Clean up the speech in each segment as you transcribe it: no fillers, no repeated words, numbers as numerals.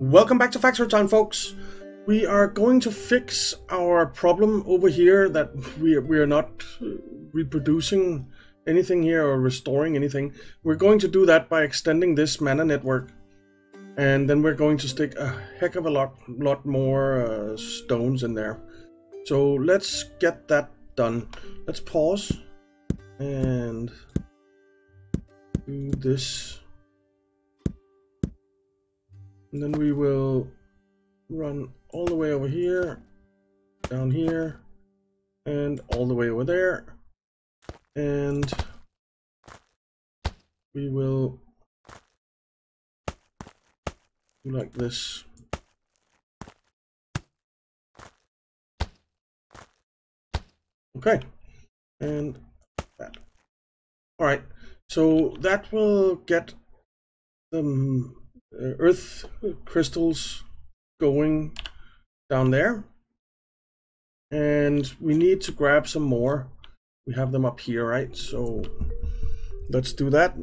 Welcome back to Factory Town, folks. We are going to fix our problem over here that we are not reproducing anything here or restoring anything. We're going to do that by extending this mana network, and then we're going to stick a heck of a lot more stones in there. So let's get that done. Let's pause and do this. And then we will run all the way over here, down here, and all the way over there. And we will do like this. Okay, and that. All right, so that will get them earth crystals going down there, and we need to grab some more. We have them up here, right? So let's do that.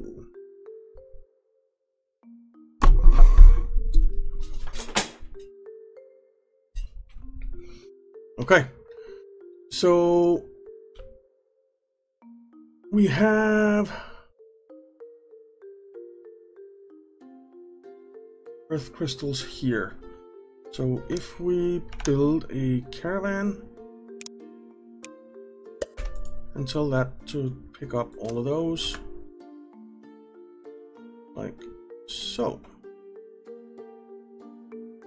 Okay, so we have earth crystals here. So if we build a caravan and tell that to pick up all of those, like so,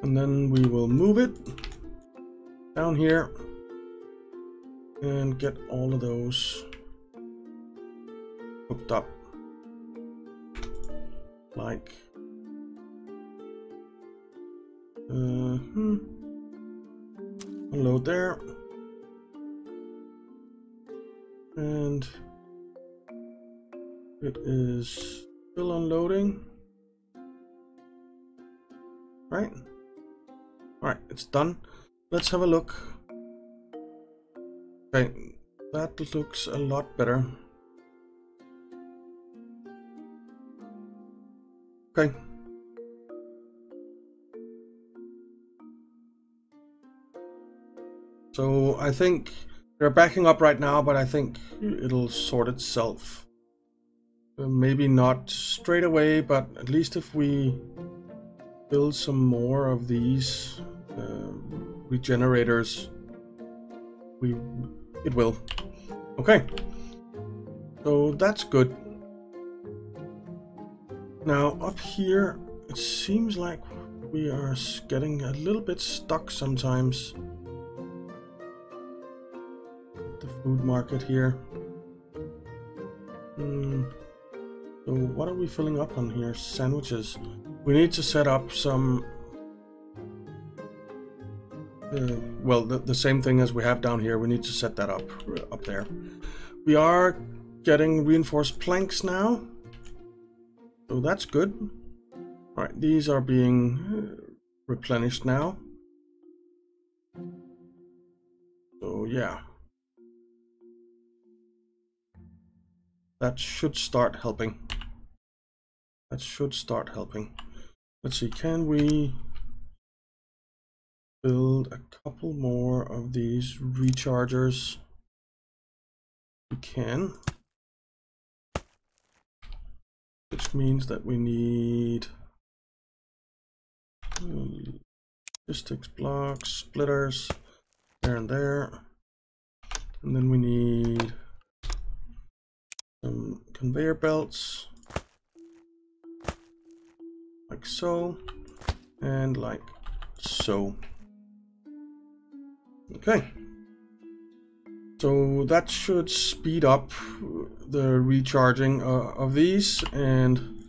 and then we will move it down here and get all of those hooked up like unload there, and it is still unloading, right? All right, it's done. Let's have a look. Okay, that looks a lot better. Okay. So I think they're backing up right now, but I think it'll sort itself. Maybe not straight away, but at least if we build some more of these regenerators, it will. Okay, so that's good. Now up here, it seems like we are getting a little bit stuck sometimes. Food market here. So what are we filling up on here? Sandwiches. We need to set up some well, the same thing as we have down here. We need to set that up there. We are getting reinforced planks now, so that's good. All right, these are being replenished now, so yeah, that should start helping. That should start helping. Let's see, can we build a couple more of these rechargers? We can. Which means that we need logistics blocks, splitters, there and there. And then we need some conveyor belts, like so, and like so. Okay, so that should speed up the recharging of these, and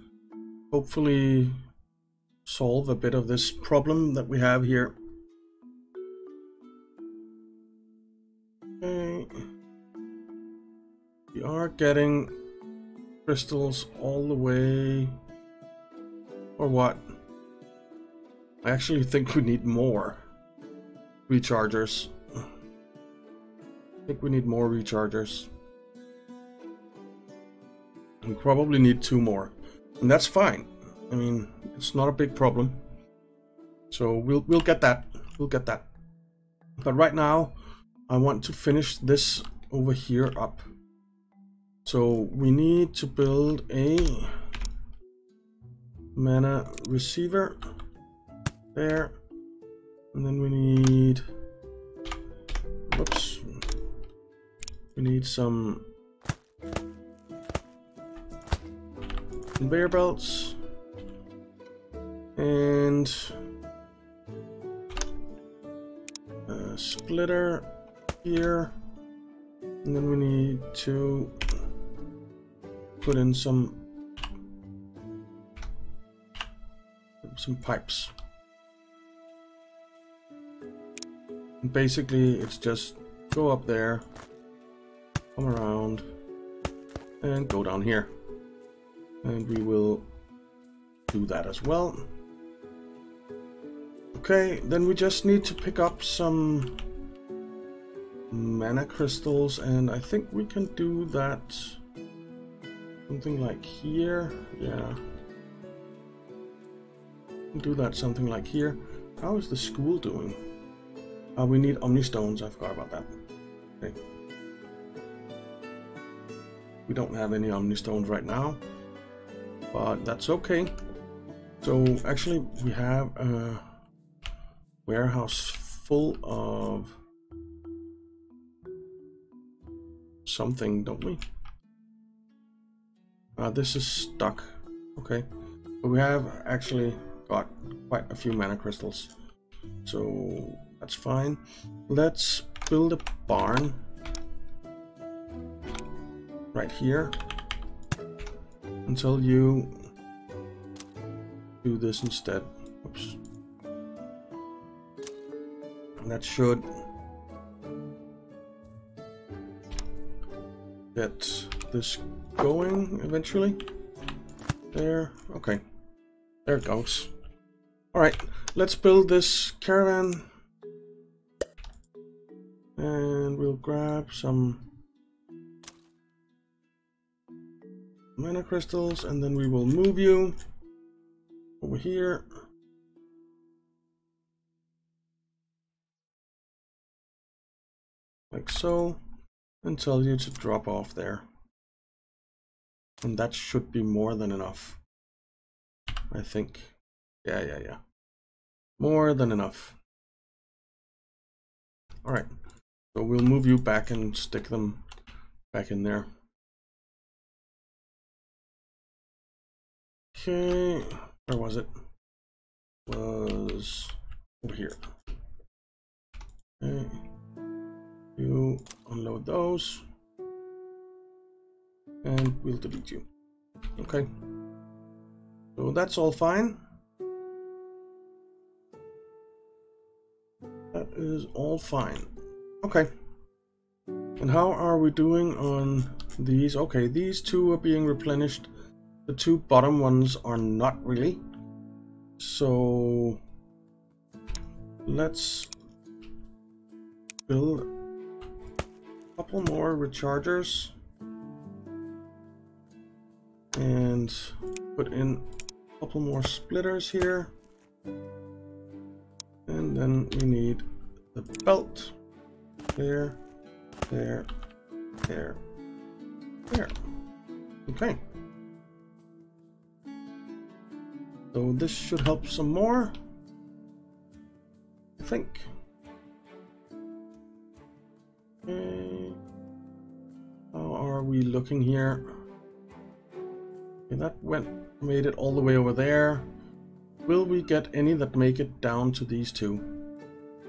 hopefully solve a bit of this problem that we have here. Okay. We are getting crystals all the way, or what? I actually think we need more rechargers. I think we need more rechargers. We probably need two more, and that's fine. I mean, it's not a big problem. So we'll get that. We'll get that. But right now, I want to finish this over here up. So we need to build a mana receiver there. And then we need, whoops, we need some conveyor belts and a splitter here. And then we need to put in some pipes. Basically, it's just go up there, come around, and go down here. And we will do that as well. Okay, then we just need to pick up some mana crystals, and I think we can do that something like here. Yeah. Do that something like here. How is the school doing? We need Omni Stones, I forgot about that. Okay. We don't have any Omni Stones right now, but that's okay. So actually we have a warehouse full of something, don't we? This is stuck. Okay. But we have actually got quite a few mana crystals. So that's fine. Let's build a barn right here until you do this instead. Oops. And that should get this going eventually. There. Okay. There it goes. All right. Let's build this caravan. And we'll grab some mana crystals, and then we will move you over here. Like so, and tell you to drop off there. And that should be more than enough, I think. Yeah. More than enough. All right. So we'll move you back and stick them back in there. Okay, where was it? It was over here. Okay, you unload those, and we'll delete you. Okay, so that's all fine. That is all fine. Okay, and how are we doing on these? Okay, these two are being replenished. The two bottom ones are not really. So let's build a couple more rechargers and put in a couple more splitters here. And then we need the belt. There. Okay. So this should help some more, I think. Okay. How are we looking here? Okay, that made it all the way over there. Will we get any that make it down to these two?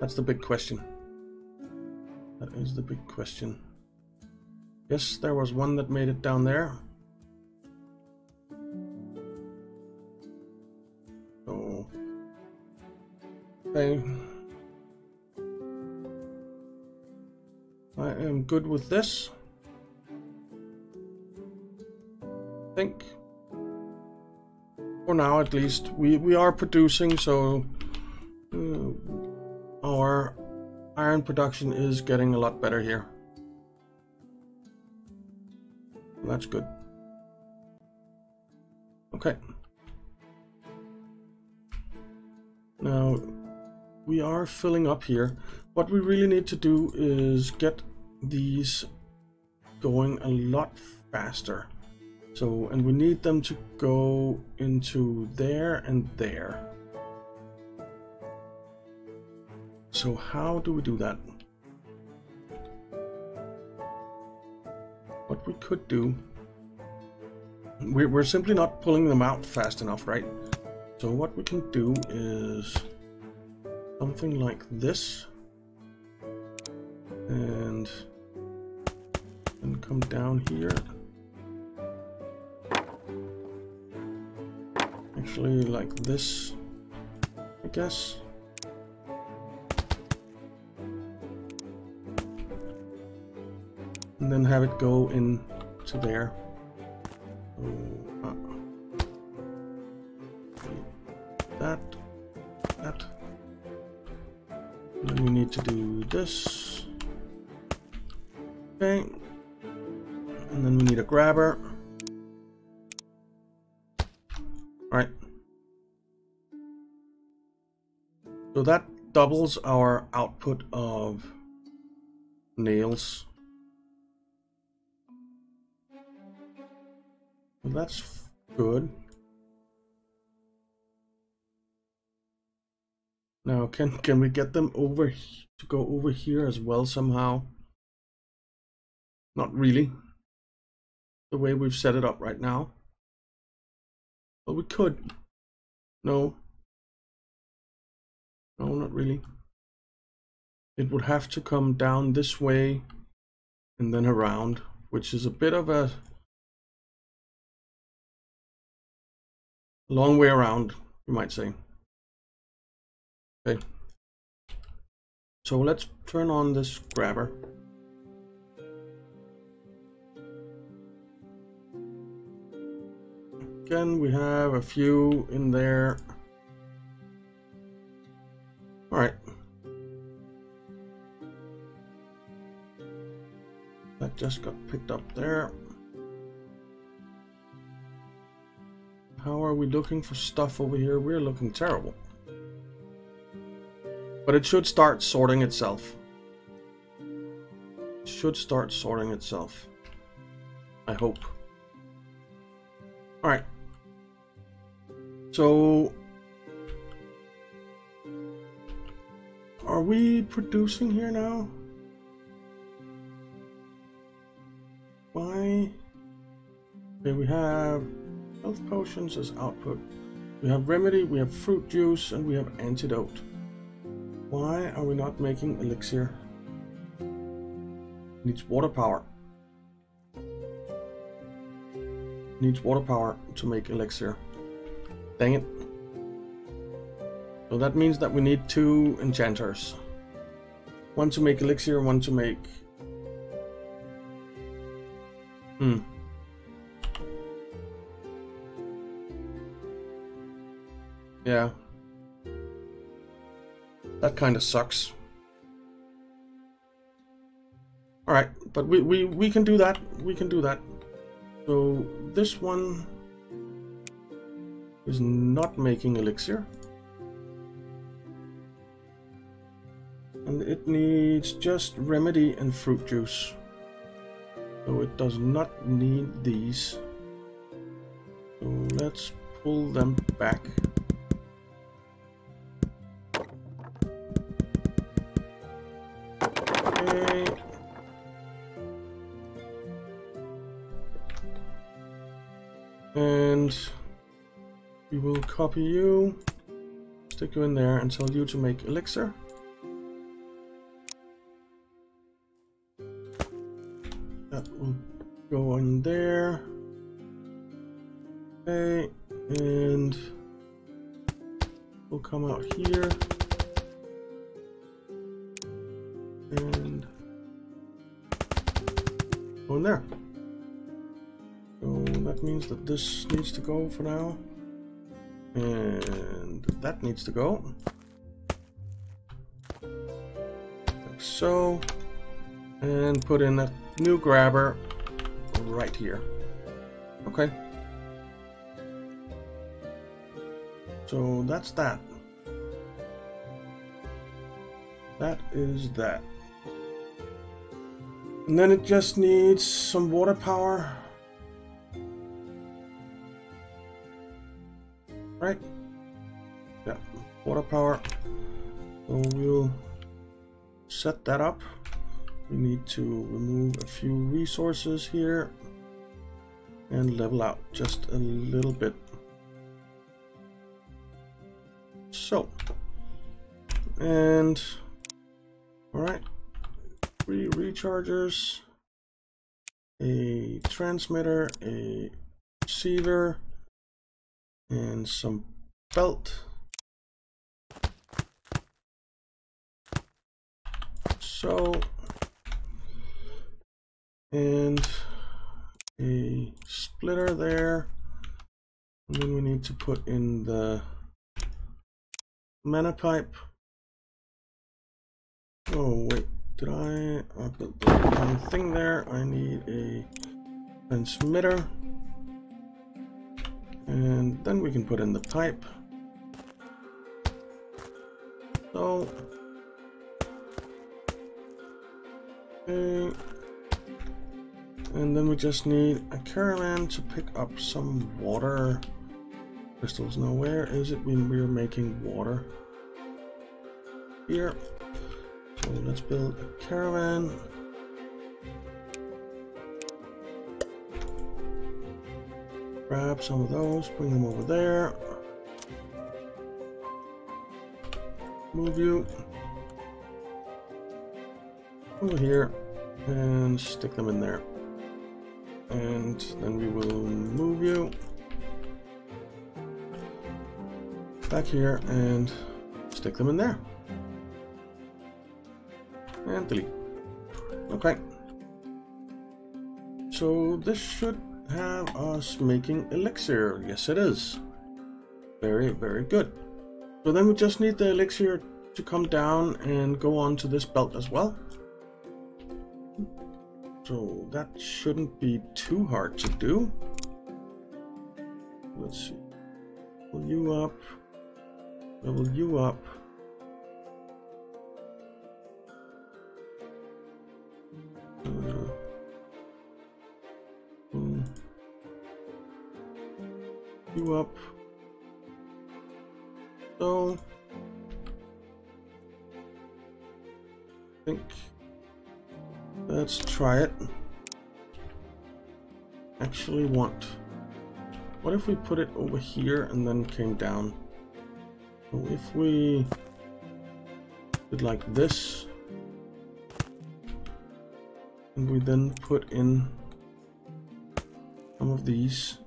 That's the big question. That is the big question. Yes, there was one that made it down there. So, okay. I am good with this, I think. For now, at least. We are producing, so our iron production is getting a lot better here. That's good. Okay. Now we are filling up here. What we really need to do is get these going a lot faster. So, and we need them to go into there and there. So how do we do that? What we could do, we're simply not pulling them out fast enough, right? So what we can do is something like this, and come down here. Actually, like this, I guess. And then have it go in to there. That. And then we need to do this. Okay. And then we need a grabber. Alright. So that doubles our output of nails. Well, that's good. Now, can we get them over to go over here as well somehow? Not really. The way we've set it up right now. But we could. No. No, not really. It would have to come down this way and then around, which is a bit of a long way around, you might say. Okay. So let's turn on this grabber. Again, we have a few in there. All right. That just got picked up there. How are we looking for stuff over here? We're looking terrible. But it should start sorting itself. It should start sorting itself. I hope. Alright. So, are we producing here now? Why? Okay, we have health potions as output. We have remedy, we have fruit juice, and we have antidote. Why are we not making elixir? Needs water power. Needs water power to make elixir. Dang it. So that means that we need two enchanters. One to make elixir, one to make... Yeah, that kind of sucks. All right, but we can do that. We can do that. So this one is not making elixir, and it needs just remedy and fruit juice. So it does not need these. So let's pull them back. And we will copy you, stick you in there, and tell you to make elixir. That will go in there. Okay, and we'll come out here. And go in there. So that means that this needs to go for now. And that needs to go. Like so. And put in a new grabber right here. Okay. So that's that. That is that. And then it just needs some water power. Right? Yeah, water power. So we'll set that up. We need to remove a few resources here and level out just a little bit. So, and all right, 3 rechargers, a transmitter, a receiver, and some belt. So, and a splitter there, and then we need to put in the mana pipe. Oh wait, did I put the wrong thing there? I need a transmitter, and then we can put in the pipe. So okay. And then we just need a caravan to pick up some water crystals. Now where is it when we're making water? Here. So let's build a caravan. Grab some of those, bring them over there. Move you over here and stick them in there. And then we will move you back here and stick them in there. And delete. Okay. So this should have us making elixir. Yes, it is. Very, very good. So then we just need the elixir to come down and go on to this belt as well. So that shouldn't be too hard to do. Let's see. Level you up. Level you up. You up. So I think. Let's try it. Actually want. What if we put it over here and then came down? So if we did like this, and we then put in some of these.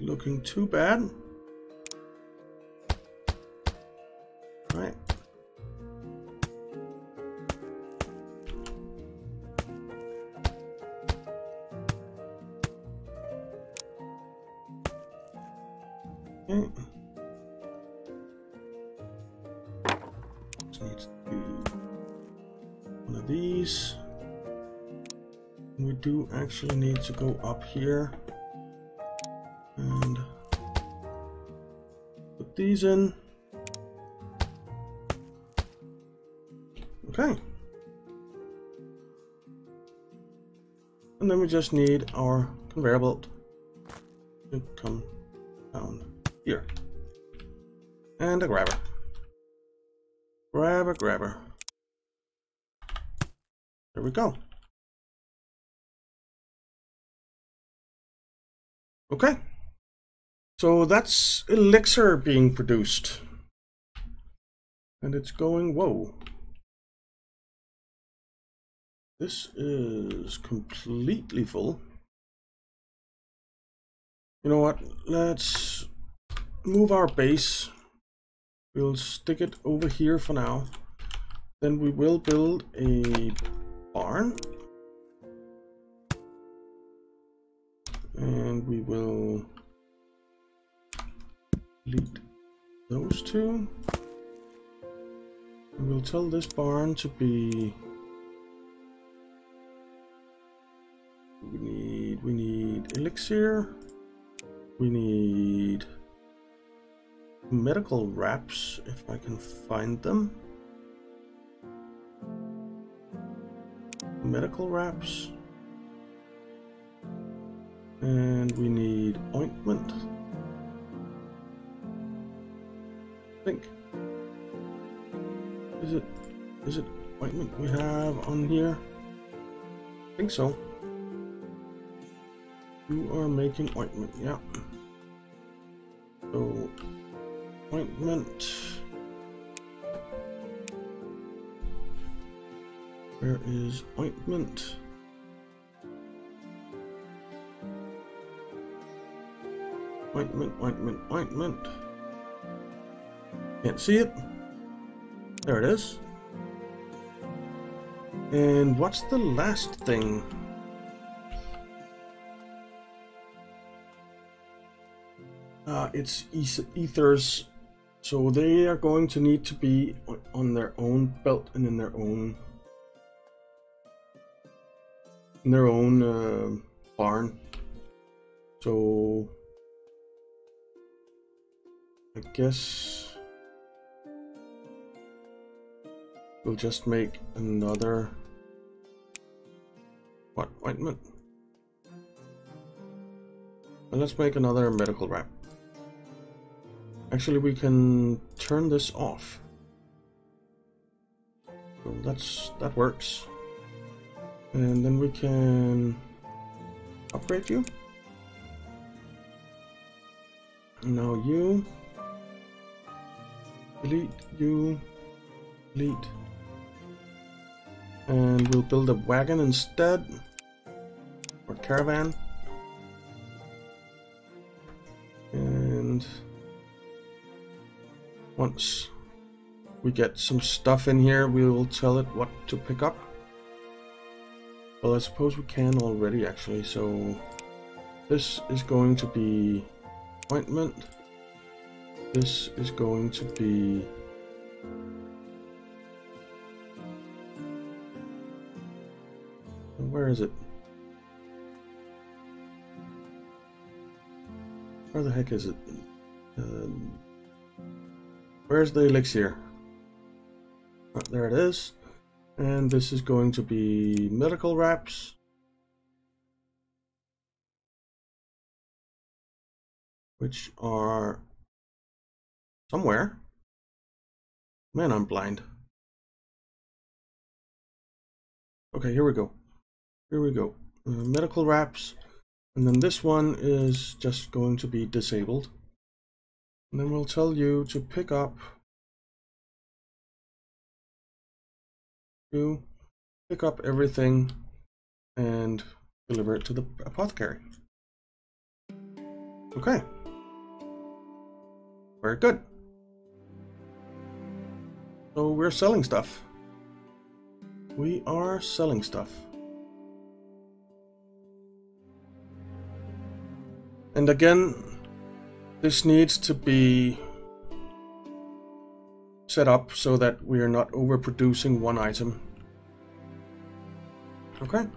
Looking too bad. All right. Okay. Just needs to be one of these. We do actually need to go up here. And put these in. Okay. And then we just need our conveyor belt to come down here. And a grabber. Grabber, grabber. There we go. Okay. So that's elixir being produced, and it's going, whoa. This is completely full. You know what, let's move our base. We'll stick it over here for now. Then we will build a barn. And we will delete those two. And we'll tell this barn to be. We need elixir. We need medical wraps if I can find them. Medical wraps. And we need ointment, I think. Is it ointment we have on here? I think so. You are making ointment, yeah. So ointment. Where is ointment? Ointment. Can't see it. There it is. And what's the last thing? It's ethers. So they are going to need to be on their own belt and in their own barn. So I guess we'll just make another ointment. And let's make another medical wrap. Actually, we can turn this off. So that works. And then we can upgrade you. Now you. Delete you. Delete. And we'll build a wagon instead. Or caravan. And once we get some stuff in here, we will tell it what to pick up. Well, I suppose we can already, actually. So this is going to be ointment. This is going to be where is it? Where the heck is it? Where's the elixir? Oh, there it is. And this is going to be medical wraps. Which are somewhere. Man, I'm blind. Okay, here we go. Medical wraps. And then this one is just going to be disabled. And then we'll tell you to pick up everything and deliver it to the apothecary. Okay. Very good. So we're selling stuff. We are selling stuff. And again, this needs to be set up so that we are not overproducing one item. Okay.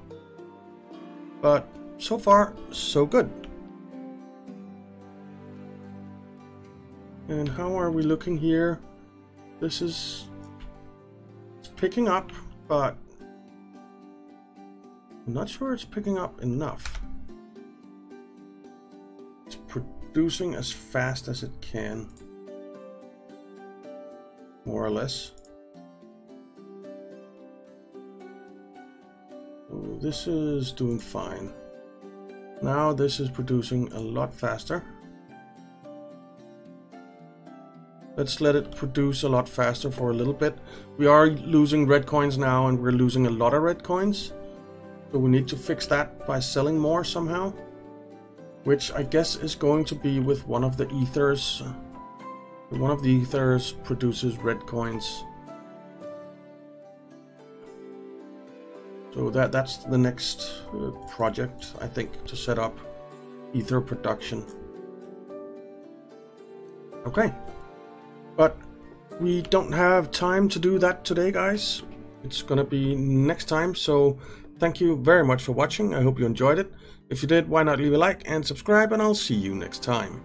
But so far, so good. And how are we looking here? This is picking up, but I'm not sure it's picking up enough. Producing as fast as it can, more or less. So this is doing fine. Now this is producing a lot faster. Let's let it produce a lot faster for a little bit. We are losing red coins now, and we're losing a lot of red coins. So we need to fix that by selling more somehow. Which I guess is going to be with one of the ethers. One of the ethers produces red coins. So that's the next project, I think, to set up. ether production. Okay, but we don't have time to do that today, guys. It's gonna be next time, so thank you very much for watching. I hope you enjoyed it. If you did, why not leave a like and subscribe, and I'll see you next time.